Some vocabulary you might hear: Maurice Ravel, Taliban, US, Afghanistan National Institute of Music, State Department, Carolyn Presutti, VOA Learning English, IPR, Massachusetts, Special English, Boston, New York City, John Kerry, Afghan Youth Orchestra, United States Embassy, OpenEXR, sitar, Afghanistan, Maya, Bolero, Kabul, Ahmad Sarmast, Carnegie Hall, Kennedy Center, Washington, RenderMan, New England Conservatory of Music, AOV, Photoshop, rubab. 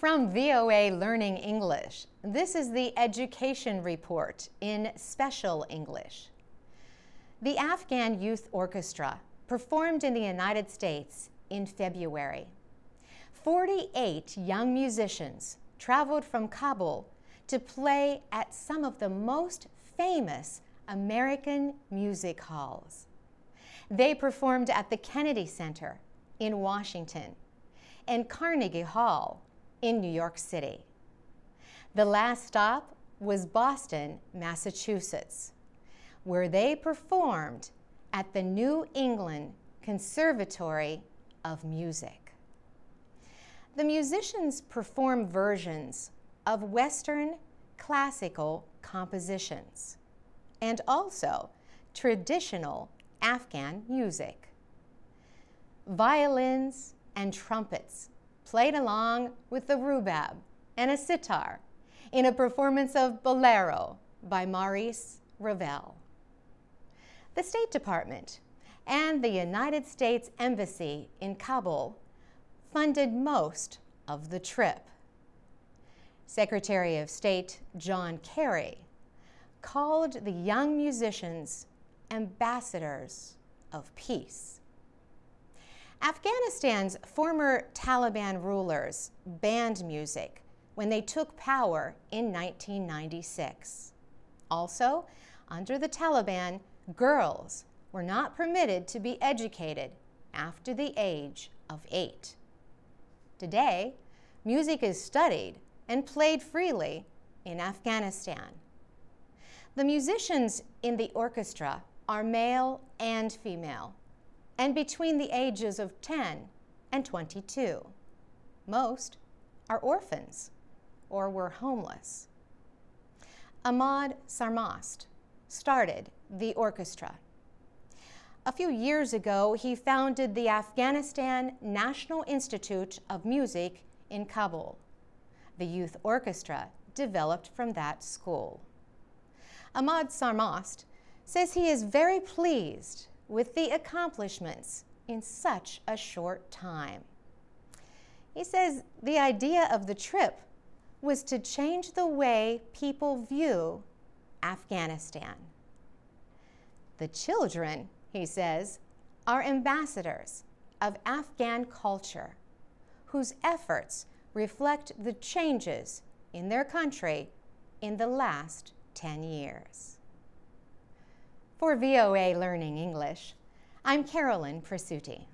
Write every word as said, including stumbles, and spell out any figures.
From V O A Learning English, this is the Education Report in Special English. The Afghan Youth Orchestra performed in the United States in February. forty-eight young musicians traveled from Kabul to play at some of the most famous American music halls. They performed at the Kennedy Center in Washington and Carnegie Hall in New York City. The last stop was Boston, Massachusetts, where they performed at the New England Conservatory of Music. The musicians perform versions of Western classical compositions and also traditional Afghan music. Violins and trumpets played along with the rubab and a sitar in a performance of Bolero by Maurice Ravel. The State Department and the United States Embassy in Kabul funded most of the trip. Secretary of State John Kerry called the young musicians ambassadors of peace. Afghanistan's former Taliban rulers banned music when they took power in nineteen ninety-six. Also, under the Taliban, girls were not permitted to be educated after the age of eight. Today, music is studied and played freely in Afghanistan. The musicians in the orchestra are male and female, and between the ages of ten and twenty-two. Most are orphans or were homeless. Ahmad Sarmast started the orchestra. A few years ago, he founded the Afghanistan National Institute of Music in Kabul. The youth orchestra developed from that school. Ahmad Sarmast says he is very pleased with the accomplishments in such a short time. He says the idea of the trip was to change the way people view Afghanistan. The children, he says, are ambassadors of Afghan culture, whose efforts reflect the changes in their country in the last ten years. For V O A Learning English, I'm Carolyn Presutti.